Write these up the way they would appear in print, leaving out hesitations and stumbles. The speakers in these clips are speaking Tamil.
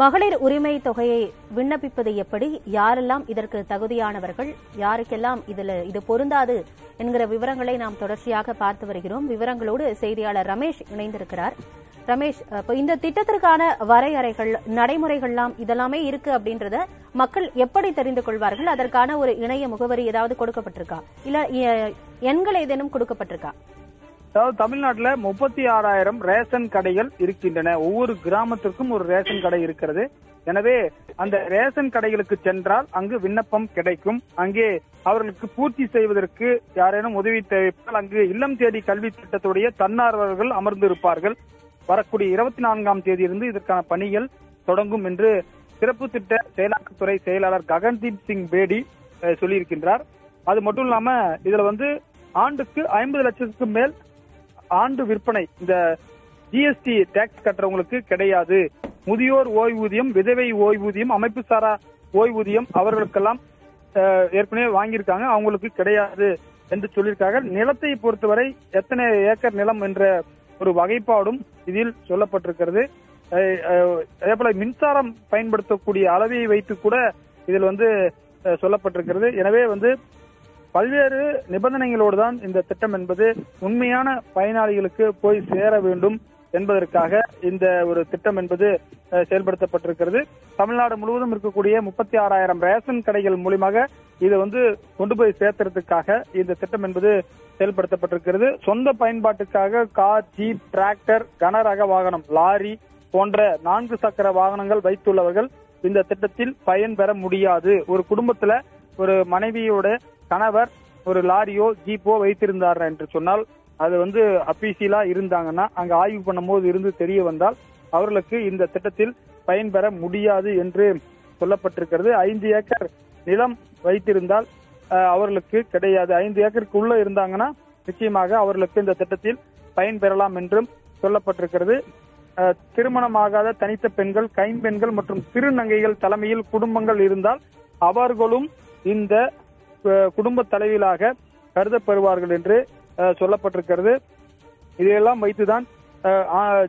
மகளிர் உரிமை தொகையை விண்ணப்பிப்பது எப்படி, யாரெல்லாம் இதற்கு தகுதியானவர்கள், யாருக்கெல்லாம் இது பொருந்தாது என்கிற விவரங்களை நாம் தொடர்ச்சியாக பார்த்து வருகிறோம். விவரங்களோடு செய்தியாளர் ரமேஷ் இணைந்திருக்கிறார். ரமேஷ், இந்த திட்டத்திற்கான வரையறைகள், நடைமுறைகள்லாம் இதெல்லாமே இருக்கு அப்படின்றத மக்கள் எப்படி தெரிந்து கொள்வார்கள்? அதற்கான ஒரு இணைய முகவரி ஏதாவது கொடுக்கப்பட்டிருக்கா, இல்ல எண்கள் ஏதேனும் கொடுக்கப்பட்டிருக்கா? அதாவது தமிழ்நாட்டுல 36,000 ரேஷன் கடைகள் இருக்கின்றன. ஒவ்வொரு கிராமத்திற்கும் ஒரு ரேஷன் கடை இருக்கிறது. எனவே அந்த ரேஷன் கடைகளுக்கு சென்றால் அங்கு விண்ணப்பம் கிடைக்கும். அங்கே அவர்களுக்கு பூர்த்தி செய்வதற்கு யாரேனும் உதவி தேவைப்பட்டால் அங்கு இல்லம் தேடி கல்வி திட்டத்துடைய தன்னார்வலர்கள் அமர்ந்திருப்பார்கள். வரக்கூடிய 24ஆம் தேதியிலிருந்து இதற்கான பணிகள் தொடங்கும் என்று சிறப்பு திட்ட செயலாக்கத்துறை செயலாளர் ககன்தீப் சிங் பேடி சொல்லியிருக்கின்றார். அது மட்டும் இல்லாம இதுல ஆண்டுக்கு 50 லட்சத்துக்கு மேல் ஆண்டு விற்பனை இந்த ஜிஎஸ்டி டாக்ஸ் கட்டுறவங்களுக்கு கிடையாது. முதியோர் ஓய்வூதியம், விதவை ஓய்வூதியம், அமைப்பு சாரா ஓய்வூதியம் அவர்களுக்கெல்லாம் ஏற்கனவே வாங்கியிருக்காங்க, அவங்களுக்கு கிடையாது என்று சொல்லியிருக்காங்க. நிலத்தை பொறுத்தவரை எத்தனை ஏக்கர் நிலம் என்ற ஒரு வகைப்பாடும் இதில் சொல்லப்பட்டிருக்கிறது. அதே போல மின்சாரம் பயன்படுத்தக்கூடிய அளவை வைத்து கூட இதில் சொல்லப்பட்டிருக்கிறது. எனவே பல்வேறு நிபந்தனைகளோடு தான் இந்த திட்டம் என்பது உண்மையான பயனாளிகளுக்கு போய் சேர வேண்டும் என்பதற்காக இந்த ஒரு திட்டம் என்பது செயல்படுத்தப்பட்டிருக்கிறது. தமிழ்நாடு முழுவதும் இருக்கக்கூடிய 36,000 ரேஷன் கடைகள் மூலமாக இதை கொண்டு போய் சேர்த்துறதுக்காக இந்த திட்டம் என்பது செயல்படுத்தப்பட்டிருக்கிறது. சொந்த பயன்பாட்டுக்காக கார், ஜீப், டிராக்டர், கனரக வாகனம், லாரி போன்ற 4 சக்கர வாகனங்கள் வைத்துள்ளவர்கள் இந்த திட்டத்தில் பயன்பெற முடியாது. ஒரு குடும்பத்துல ஒரு மனைவியோட கணவர் ஒரு லாரியோ ஜீப்போ வைத்திருந்தார் என்று சொன்னால், அது அபிஷியலா இருந்தாங்கன்னா அங்க ஆய்வு பண்ணும் போது இருந்து தெரிய வந்தால் அவர்களுக்கு இந்த திட்டத்தில் பயன்பெற முடியாது என்று சொல்லப்பட்டிருக்கிறது. 5 ஏக்கர் நிலம் வைத்திருந்தால் அவர்களுக்கு கிடையாது. 5 ஏக்கருக்கு உள்ள இருந்தாங்கன்னா நிச்சயமாக அவர்களுக்கு இந்த திட்டத்தில் பயன்பெறலாம் என்றும் சொல்லப்பட்டிருக்கிறது. திருமணமாகாத தனித்த பெண்கள், கைம்பெண்கள் மற்றும் திருநங்கைகள் தலைமையில் குடும்பங்கள் இருந்தால் அவர்களும் இந்த குடும்ப தலைவியாக கருதப்படுவார்கள் என்று சொல்லப்பட்டிருக்கிறது. இதையெல்லாம் வைத்துதான்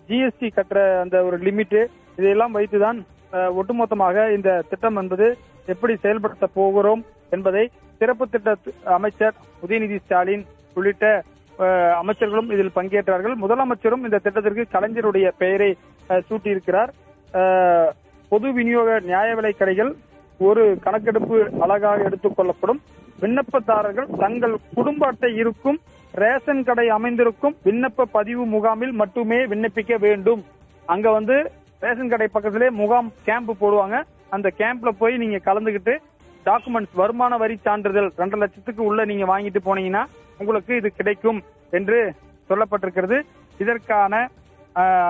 ஜிஎஸ்டி கட்டுற அந்த ஒரு லிமிட்டு, இதையெல்லாம் வைத்துதான் ஒட்டுமொத்தமாக இந்த திட்டம் என்பது எப்படி செயல்படுத்த போகிறோம் என்பதை சிறப்பு திட்ட அமைச்சர் உதயநிதி ஸ்டாலின் உள்ளிட்ட அமைச்சர்களும் இதில் பங்கேற்றார்கள். முதலமைச்சரும் இந்த திட்டத்திற்கு கலைஞருடைய பெயரை சூட்டியிருக்கிறார். பொது விநியோக நியாய விலை கடைகள் ஒரு கணக்கெடுப்பு அழகாக எடுத்துக் கொள்ளப்படும். விண்ணப்பதாரர்கள் தங்கள் குடும்ப அட்டை இருக்கும் ரேஷன் கடை அமைந்திருக்கும் விண்ணப்ப பதிவு முகாமில் மட்டுமே விண்ணப்பிக்க வேண்டும். அங்க ரேஷன் கடை பக்கத்திலே முகாம் கேம்ப் போடுவாங்க. அந்த கேம்ப்ல போய் நீங்க கலந்துகிட்டு டாக்குமெண்ட்ஸ், வருமான வரி சான்றிதழ் 2 லட்சத்துக்கு உள்ள நீங்க வாங்கிட்டு போனீங்கன்னா உங்களுக்கு இது கிடைக்கும் என்று சொல்லப்பட்டிருக்கிறது. இதற்கான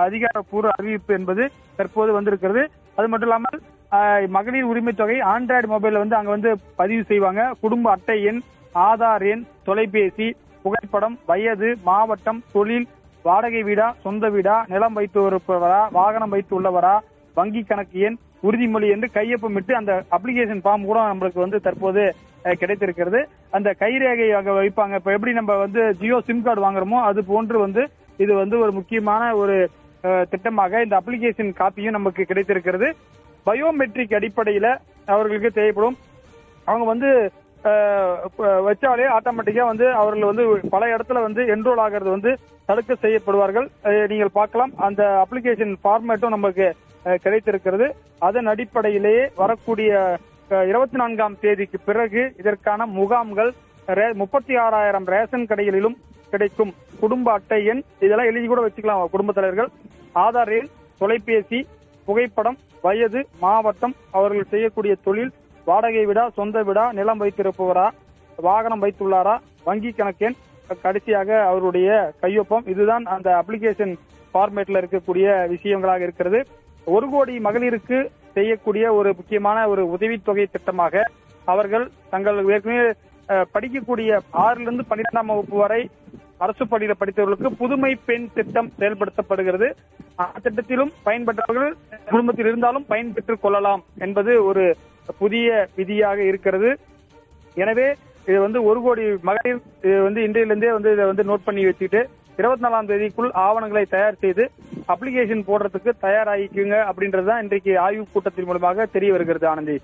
அதிகாரப்பூர்வ அறிவிப்பு என்பது தற்போது வந்திருக்கிறது. அது மட்டும் இல்லாமல் மகளிர் உரிமை தொகை ஆண்ட்ராய்டு மொபைல்ல அங்க பதிவு செய்வாங்க. குடும்ப அட்டை எண், ஆதார் எண், தொலைபேசி, புகைப்படம், வயது, மாவட்டம், தொழில், வாடகை வீடா சொந்த வீடா, நிலம் வைத்து இருப்பவரா, வாகனம் வைத்து உள்ளவரா, வங்கி கணக்கு எண், உறுதிமொழி என்று கையொப்பமிட்டு அந்த அப்ளிகேஷன் ஃபார்ம் கூட நம்மளுக்கு தற்போது கிடைத்திருக்கிறது. அந்த கைரேகை அங்க வைப்பாங்க. இப்ப எப்படி நம்ம ஜியோ சிம் கார்டு வாங்குறோமோ அது போன்று இது ஒரு முக்கியமான ஒரு திட்டமாக இந்த அப்ளிகேஷன் காப்பியும் நமக்கு கிடைத்திருக்கிறது. பயோமெட்ரிக் அடிப்படையில அவர்களுக்கு தேவைப்படும். அவங்க வச்சாலே ஆட்டோமேட்டிக்கா அவர்கள் பல இடத்துல என்ரோல் ஆகிறது தடுக்க செய்யப்படுவார்கள். நீங்கள் பார்க்கலாம். அந்த அப்ளிகேஷன் ஃபார்மேட்டும் நமக்கு கிடைத்திருக்கிறது. அதன் அடிப்படையிலேயே வரக்கூடிய 24ஆம் தேதிக்கு பிறகு இதற்கான முகாம்கள் 36,000 ரேஷன் கடைகளிலும் கிடைக்கும். குடும்ப அட்டை எண் இதெல்லாம் எழுதி கூட வச்சுக்கலாம் குடும்ப தலைவர்கள். ஆதார் எண், தொலைபேசி, புகைப்படம், வயது, மாவட்டம், அவர்கள் செய்யக்கூடிய தொழில், வாடகை விடா சொந்த விடா, நிலம் வைத்திருப்பவரா, வாகனம் வைத்துள்ளாரா, வங்கி கணக்கெண், கடைசியாக அவருடைய கையொப்பம். இதுதான் அந்த அப்ளிகேஷன் ஃபார்மேட்ல இருக்கக்கூடிய விஷயங்களாக இருக்கிறது. 1 கோடி மகளிருக்கு செய்யக்கூடிய ஒரு முக்கியமான ஒரு உதவித்தொகை திட்டமாக அவர்கள் தங்கள் ஏற்கனவே படிக்கக்கூடிய 6லிருந்து 12ஆம் வகுப்பு வரை அரசு பள்ளியில் படித்தவர்களுக்கு புதுமை பெண் திட்டம் செயல்படுத்தப்படுகிறது. அந்த திட்டத்திலும் பயன்பெற்றவர்கள் குடும்பத்தில் இருந்தாலும் பயன்பெற்றுக் கொள்ளலாம் என்பது ஒரு புதிய விதியாக இருக்கிறது. எனவே இது 1 கோடி மகளிர் இன்றையிலிருந்தே இதை நோட் பண்ணி வச்சுட்டு 24ஆம் தேதிக்குள் ஆவணங்களை தயார் செய்து அப்ளிகேஷன் போடுறதுக்கு தயாராகிக்குங்க அப்படின்றதுதான் இன்றைக்கு ஆய்வுக் கூட்டத்தின் மூலமாக தெரிய வருகிறது ஆனந்தி.